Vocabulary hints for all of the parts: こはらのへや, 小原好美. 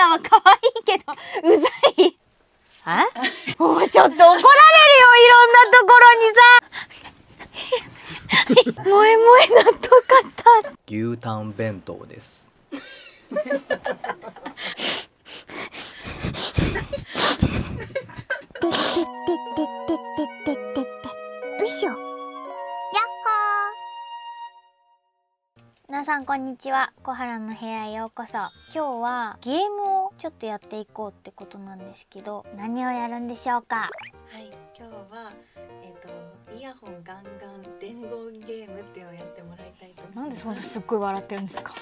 さんは可愛いけどうざい。あ？もうちょっと怒られるよ、いろんなところにさ。萌え萌え納豆買った。牛タン弁当です。皆さんこんにちは、小原の部屋へようこそ。今日はゲームをちょっとやっていこうってことなんですけど、何をやるんでしょうか？はい、今日はイヤホンガンガン伝言ゲームっていうのをやってもらいたいと思います。なんでそんなすっごい笑ってるんですか？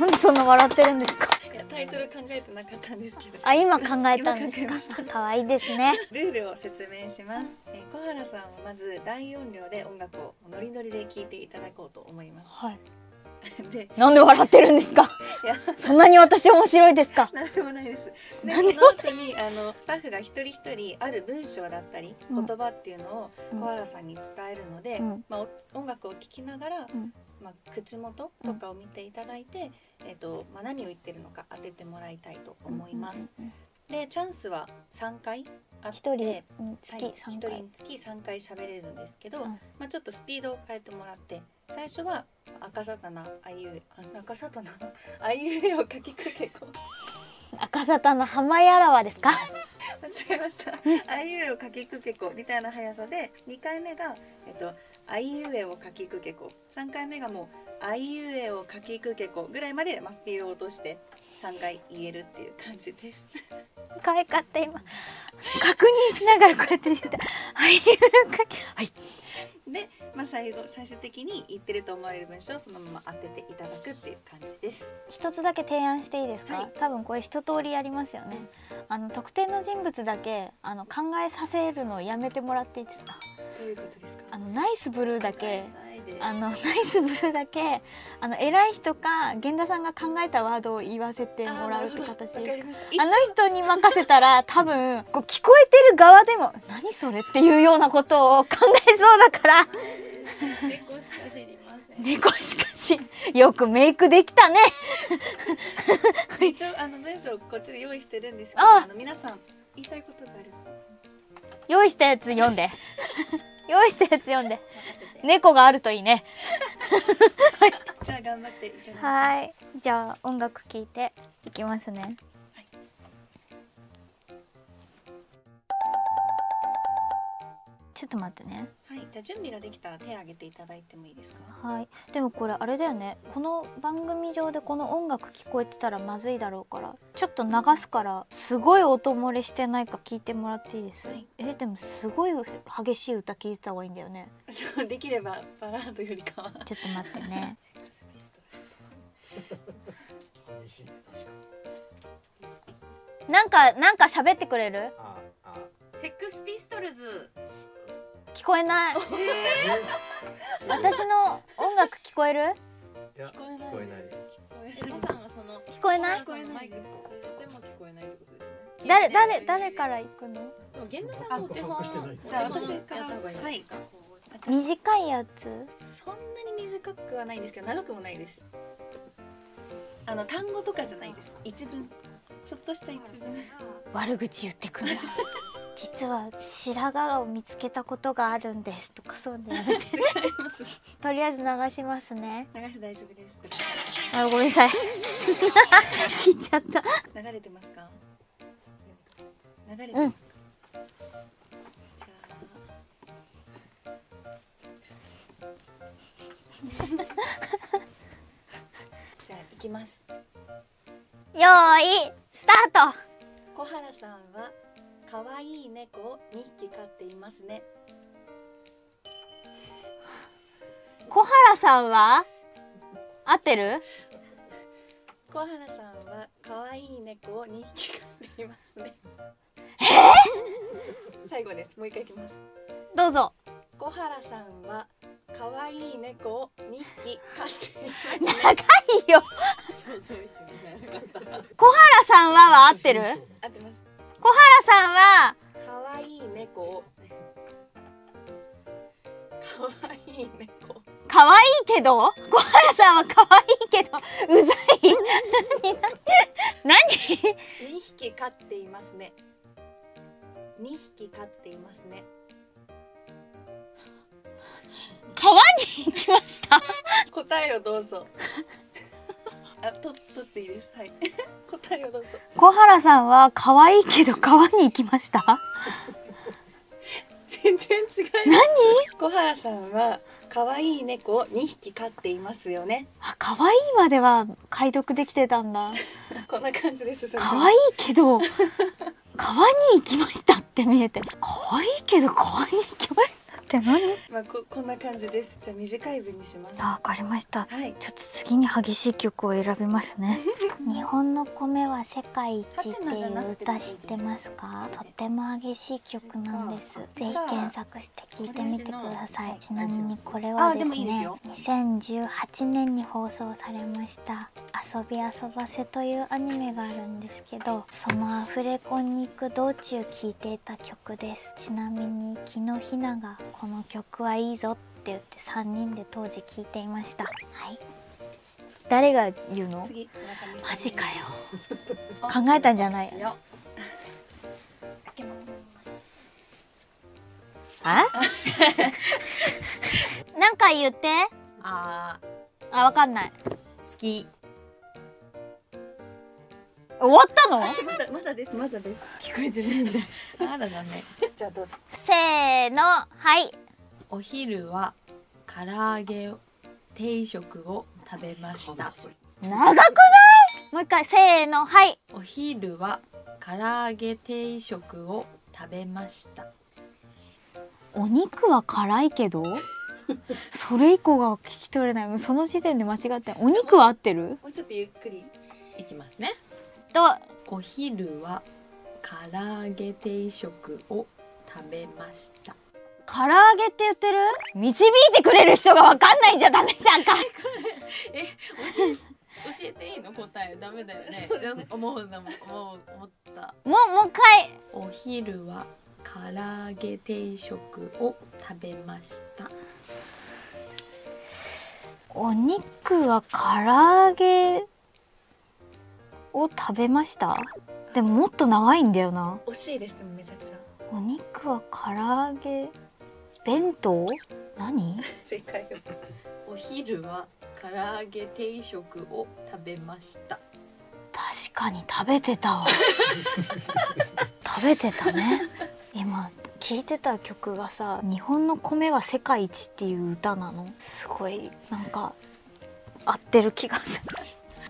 なんでそんな笑ってるんですか？いや、タイトル考えてなかったんですけど。あ、今考えたんですか。可愛いですね。ルールを説明します。小原さんはまず大音量で音楽をノリノリで聴いていただこうと思います。はい。で、なんで笑ってるんですか。いや、そんなに私面白いですか。なんでもないです。で、その後にスタッフが一人一人ある文章だったり、言葉っていうのを小原さんに伝えるので、まあ音楽を聴きながら、まあ口元とかを見ていただいて、まあ何を言ってるのか当ててもらいたいと思います。で、チャンスは3回あって、1人につき3回喋れるんですけど、まあちょっとスピードを変えてもらって。最初は赤魚あいうえを書きくけこ。赤魚浜やらわですか？間違えました。あいうえを書きくけこみたいな速さで、2回目があいうえを書きくけこ、3回目がもうあいうえを書きくけこぐらいまでスピードを落として3回言えるっていう感じです。可愛かった、今確認しながらこうやって言ってた。はい。で、まあ最終的に言ってると思われる文章をそのまま当てていただくっていう感じです。一つだけ提案していいですか？はい、多分これ一通りやりますよね。特定の人物だけ考えさせるのをやめてもらっていいですか？どういうことですか？ナイスブルーだけ、偉い人か源田さんが考えたワードを言わせてもらうって形です。あの人に任せたら多分こう聞こえてる側でも何それっていうようなことを考えそうだから。猫しか知りません。猫しかよくメイクできたね。一応文章こっちで用意してるんですけど、皆さん言いたいことがある。用意したやつ読んで。用意したやつ読んで。猫があるといいね。じゃあ頑張っていただきます。はい。じゃあ音楽聴いていきますね。はい、ちょっと待ってね。はい。じゃあ準備ができたら手を挙げていただいてもいいですか。はい。でもこれあれだよね。この番組上でこの音楽聞こえてたらまずいだろうから、ちょっと流すからすごい音漏れしてないか聞いてもらっていいですか。はい、でもすごい激しい歌聞いてた方がいいんだよね。そう、できればバラードよりかは。ちょっと待ってね。なんか喋ってくれる？セックスピストルズ。聞こえない。私の音楽聞こえる？聞こえない。聞こえない。マイク通じても聞こえないってことですね。誰から行くの？源田さんのお手本。じゃあ私から。はい。短いやつ？そんなに短くはないんですけど、長くもないです。単語とかじゃないです。一文。ちょっとした一文。悪口言ってくる。実は白髪を見つけたことがあるんですとか、そうね。とりあえず流しますね。流して大丈夫です。あ、ごめんなさい。聞いちゃった。流れてますか？流れてますか？じゃあ。じゃあ行きます。よーい、スタート。小原さんは可愛い猫を2匹飼っていますね。小原さんは合ってる？小原さんは可愛い猫を2匹飼っていますね。最後です。もう一回いきます。どうぞ。小原さんは可愛い猫を2匹飼っていますね。長いよ。小原さんは合ってる？合ってます。小原さんは可愛い猫を、可愛い猫、可愛いけど小原さんは可愛いけどうざい。何2匹飼っていますね。2匹飼っていますね。川に行きました。答えをどうぞ。あ、取っていいです。はい。答えをどうぞ。小原さんは可愛いけど川に行きました。全然違います。何？小原さんは可愛い猫を2匹飼っていますよね。あ、可愛いまでは解読できてたんだ。こんな感じです。可愛いけど川に行きましたって見えて、可愛いけど川に行きました。まあこんな感じです。じゃあ短い文にします。あ、わかりました。はい、ちょっと次に激しい曲を選びますね。日本の米は世界一っていう歌知ってますか？とっても激しい曲なんです。ぜひ検索して聞いてみてください。ちなみにこれはですね、2018年に放送されました遊び遊ばせというアニメがあるんですけど、そのアフレコに行く道中聴いていた曲です。ちなみに木のひながこの曲はいいぞって言って3人で当時聴いていました。はい。誰が言うの？マジかよ。考えたんじゃないよ。開けます。あ？なんか言って。あ、わかんない。好き。終わったの？まだです、まだです。聞こえてないんだ。あらだね。じゃあどうぞ。せーの、はい。お昼は唐揚げ定食を食べました。長くない？もう一回、せーの、はい。お昼は唐揚げ定食を食べました。お肉は辛いけど、それ以降が聞き取れない。もうその時点で間違って。お肉は合ってる？もうちょっとゆっくりいきますね。お昼は唐揚げ定食を食べました。唐揚げって言ってる？導いてくれる人がわかんないんじゃダメじゃんか。え、教えていいの？答えダメだよね。思った。もう一回。お昼は唐揚げ定食を食べました。お肉は唐揚げを食べました。でももっと長いんだよな。惜しいです。でもめちゃくちゃ。お肉は唐揚げ弁当？何？正解よ。お昼は唐揚げ定食を食べました。確かに食べてたわ。食べてたね。今聴いてた曲がさ、日本の米は世界一っていう歌なの。すごいなんか合ってる気がする。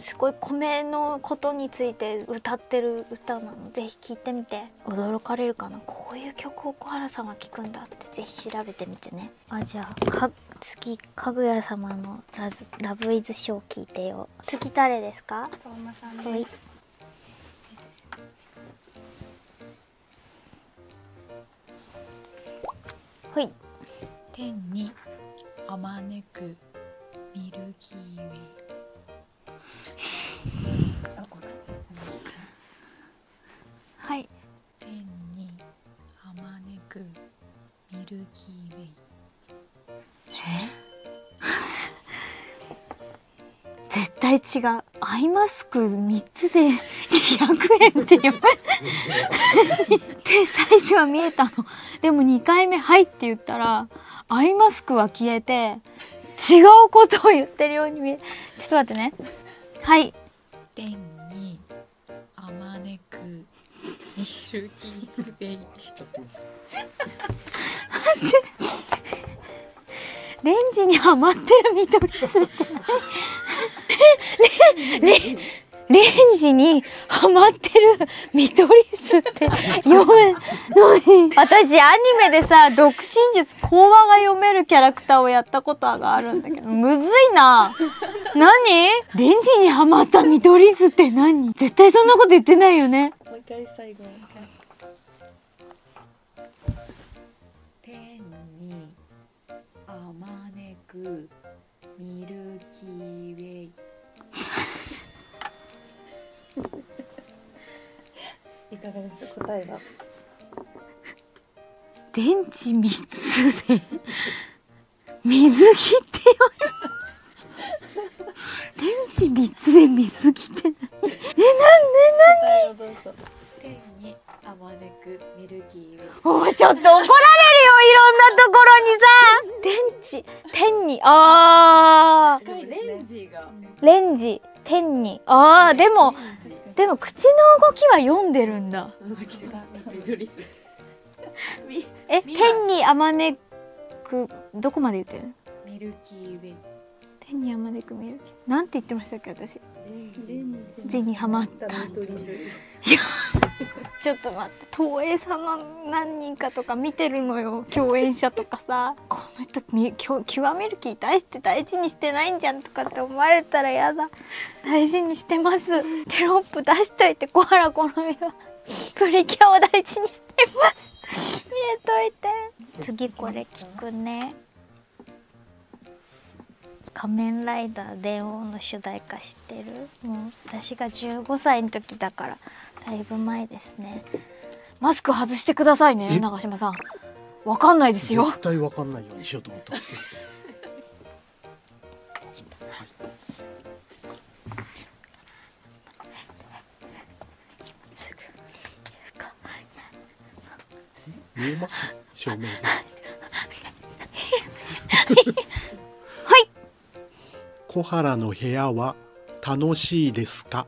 すごい米のことについて歌ってる歌なの。ぜひ聴いてみて。驚かれるかな。こういう曲を小原さんが聴くんだってぜひ調べてみてね。あ、じゃあ次かぐや様のラブイズショー聴いてよ。次誰ですか？トーマさんです。はい。ほい。天にあまねくミルキーウェイ。はい。天にあまねくミルキーウェイ。絶対違う。アイマスク3つで200円って言われて最初は見えたの。でも2回目「はい」って言ったらアイマスクは消えて違うことを言ってるように見え。ちょっと待ってね。はい。天にあまねくミルキーウェイ。レンジにはまってる緑すってレンジにはまってる緑すって読めのに。私アニメでさ、独身術講話が読めるキャラクターをやったことがあるんだけど、むずいな。何？レンジにはまった緑酢って何？絶対そんなこと言ってないよね。もう一回最後。天にあまねくミルキーウェイ。いかがでしょう？答えは。電池3つで水切ってよ。電池3つで水切ってない。え、なんで？クミルキーウェイ。おー、ちょっと怒られるよ、いろんなところにさ。電池、天に、ああ。レンジが。レンジ、天に、ああ、でも口の動きは読んでるんだ。え、天にあまねく、どこまで言ってる？ミルキーウェイ。天にあまねくミルキー。なんて言ってましたっけ、私。字にはまった。ちょっと待って、東映さんの何人かとか見てるのよ、共演者とかさ。この人キュアミルキー大して大事にしてないんじゃんとかって思われたらやだ。大事にしてます。テロップ出しといて、小原好みはプリキュアを大事にしてます。入れといて。次これ聞くね。仮面ライダー電王の主題歌知ってる？もう私が15歳の時だからだいぶ前ですね。マスク外してくださいね、長嶋さん。わかんないですよ。絶対わかんないようにしようと思ったんですけど。はい、今すぐ言うか。見えます？正面で。小原の部屋は楽しいですか？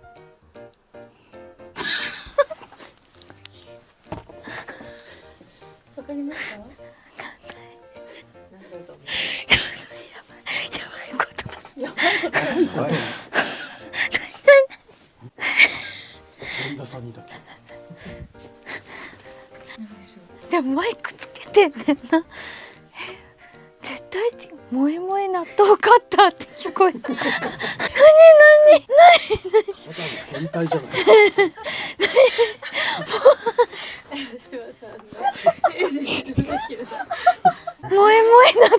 わかりました？わかんない。やばいこと。やばいこと。源田さんにだけ。でもマイクつけてんねんな。絶対萌え萌え納豆カッターって聞こえた。なになになに。ただの変態じゃないですか。萌え萌え納豆カッ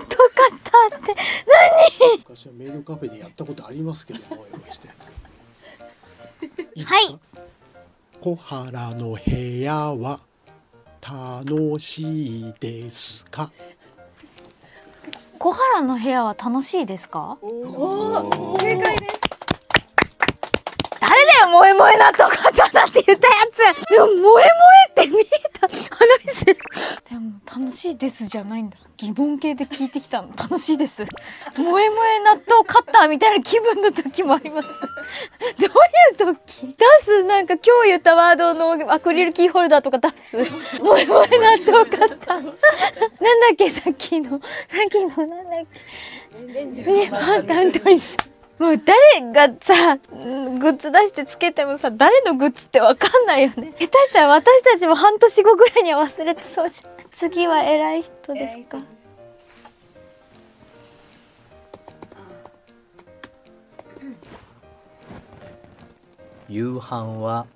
ターって何。昔はメイドカフェでやったことありますけど、萌え萌えしたやつ。はい。小原の部屋は楽しいですか。小原の部屋は楽しいですか？おお、正解です。誰だよ、萌え萌え納豆カッターだって言ったやつ。でも萌え萌えって見えた。あの店。でも楽しいですじゃないんだ。疑問系で聞いてきたの。楽しいです。萌え萌え納豆カッターみたいな気分の時もあります。どういう時？出す、なんか今日言ったワードのアクリルキーホルダーとか出す。萌え萌え納豆カッター。なんだっけ、さっきのなんだっけ。ね、パンタントリス。もう誰がさ、グッズ出してつけてもさ、誰のグッズってわかんないよね。下手したら私たちも半年後ぐらいには忘れてそうじゃん。次は偉い人ですか。夕飯は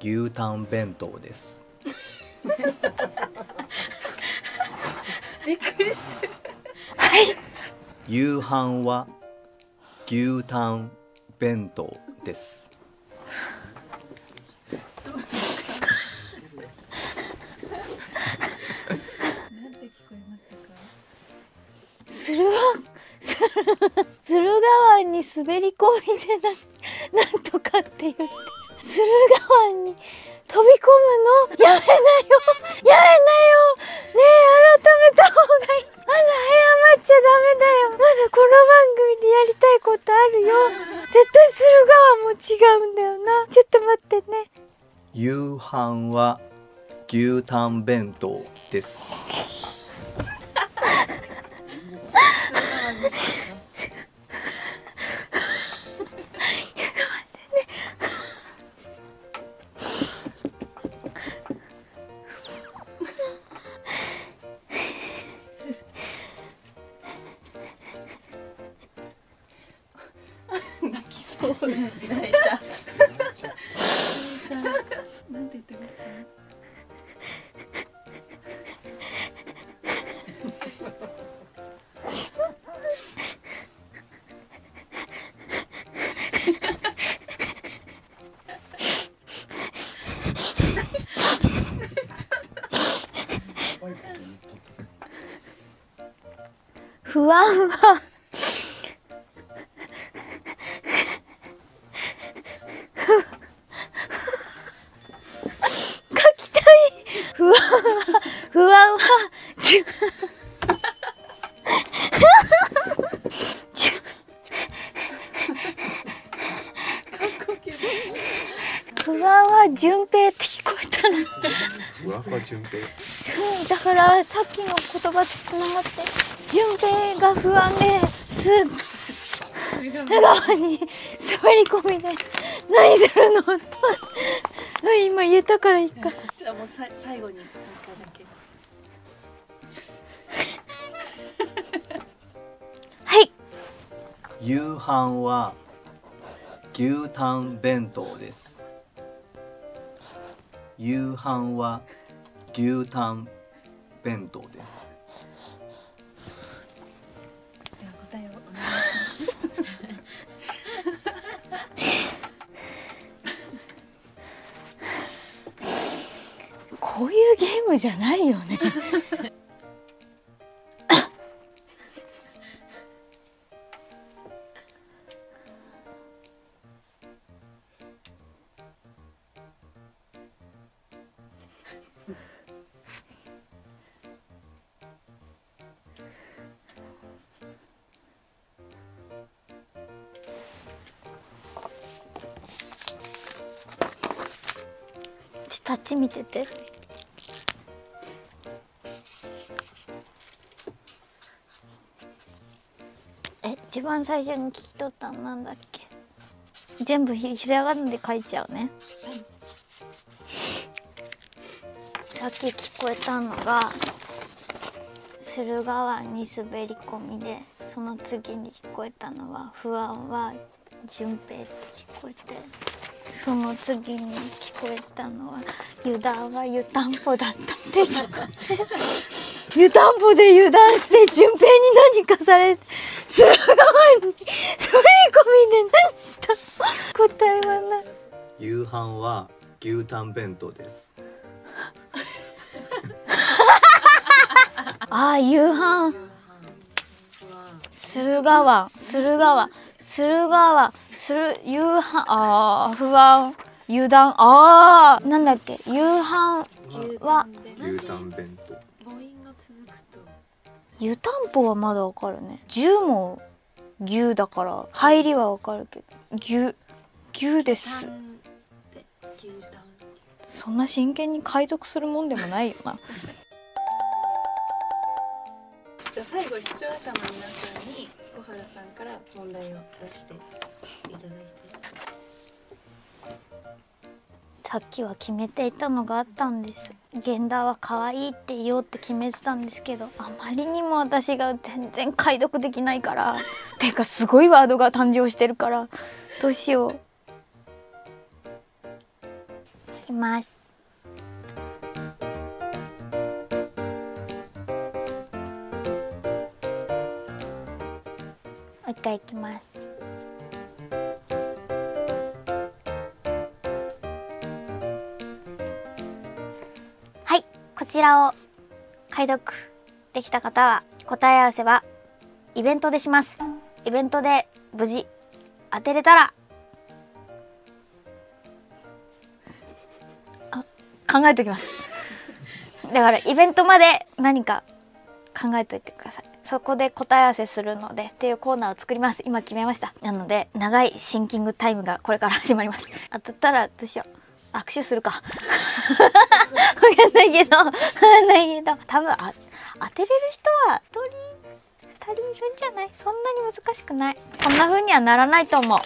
牛タン弁当です。びっくりしてる。はい。夕飯は牛タン弁当です。なんて聞こえましたか。鶴川に滑り込みでなんとかって言って、鶴川に飛び込むのやめなよ、やめなよねえ、改めた方がいい。まだ謝っちゃダメだよ。まだこの番組でやりたいことあるよ。絶対鶴川も違うんだよな。ちょっと待ってね。夕飯は牛タン弁当です。なんて言ってました？不安は。桑は純平って聞こえたな。桑は純平。だからさっきの言葉とつながって純平が不安でする川に滑り込みで何するの今言えたからいいか。じゃあもう最後に1回だけ。はい。夕飯は牛タン弁当です。夕飯は牛タン弁当です。では答えをお願いします。こういうゲームじゃないよね。あっち見てて。一番最初に聞き取ったのなんだっけ。全部ひらがなで書いちゃうね。さっき聞こえたのが駿河湾に滑り込みで、その次に聞こえたのは不安は順平って聞こえて。その次に聞こえたのは油断は湯たんぽだったって聞こえて、湯たんぽで油断して順平に何かされて駿河湾に滑り込みで何した。答えはない。夕飯は牛タン弁当です。ああ、夕飯駿河湾夕飯、ああ、不安、油断、ああ、なんだっけ、夕飯は牛タン弁当。湯たんぽはまだわかるね。牛も牛だから入りはわかるけど、牛です。そんな真剣に解読するもんでもないよな。じゃあ最後、視聴者の皆さんに小原さんから問題を出していただいて。さっきは決めていたのがあったんです。源田は可愛いって言おうって決めてたんですけど、あまりにも私が全然解読できないからてかすごいワードが誕生してるから、どうしよう。いきます。もう一回いきます。はい、こちらを解読できた方は答え合わせはイベントでします。イベントで無事当てれたら、あ、考えておきます。だからイベントまで何か考えといてください。そこで答え合わせするのでっていうコーナーを作ります。今決めました。なので長いシンキングタイムがこれから始まります。当たったらどうしよう。握手するか。わかんないけど、多分当てれる人は1人、2人いるんじゃない？そんなに難しくない。こんな風にはならないと思う。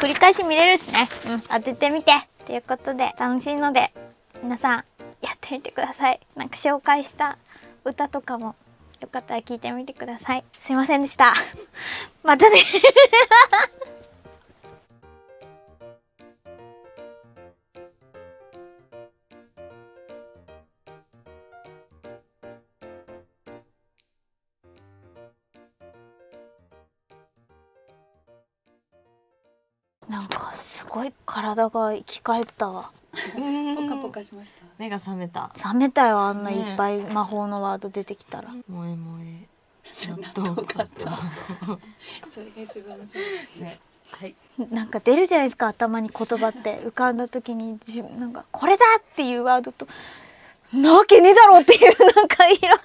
繰り返し見れるしね。うん、当ててみて。ということで楽しいので皆さんやってみてください。なんか紹介した歌とかも。よかったら聞いてみてください。すいませんでした。またねなんかすごい体が生き返ったわ。ポカポカしました。目が覚めた。覚めたよ、あんないっぱい魔法のワード出てきたら。萌え萌え。納豆買った。それが一番面白いね。はい。なんか出るじゃないですか、頭に言葉って浮かんだ時に、なんかこれだっていうワードと。なわけねえだろっていう、なんかいろ